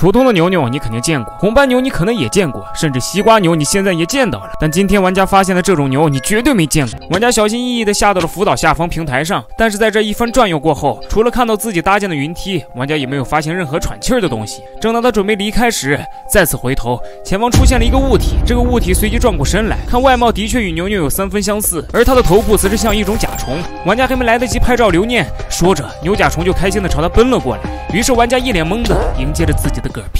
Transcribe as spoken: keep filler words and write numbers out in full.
普通的牛牛你肯定见过，红斑牛你可能也见过，甚至西瓜牛你现在也见到了。但今天玩家发现的这种牛，你绝对没见过。玩家小心翼翼地下到了福岛下方平台上，但是在这一番转悠过后，除了看到自己搭建的云梯，玩家也没有发现任何喘气儿的东西。正当他准备离开时，再次回头，前方出现了一个物体，这个物体随即转过身来，看外貌的确与牛牛有三分相似，而它的头部则是像一种甲虫。玩家还没来得及拍照留念，说着牛甲虫就开心地朝他奔了过来。于是玩家一脸懵的迎接着自己的嗝屁。